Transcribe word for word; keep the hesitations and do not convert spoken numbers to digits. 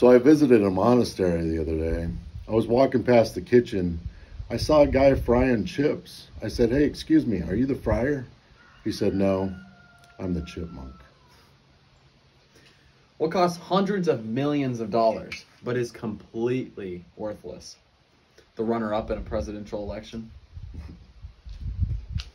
So I visited a monastery the other day. I was walking past the kitchen. I saw a guy frying chips. I said, hey, excuse me, are you the fryer? He said, no, I'm the chipmunk. What costs hundreds of millions of dollars, but is completely worthless? The runner-up in a presidential election?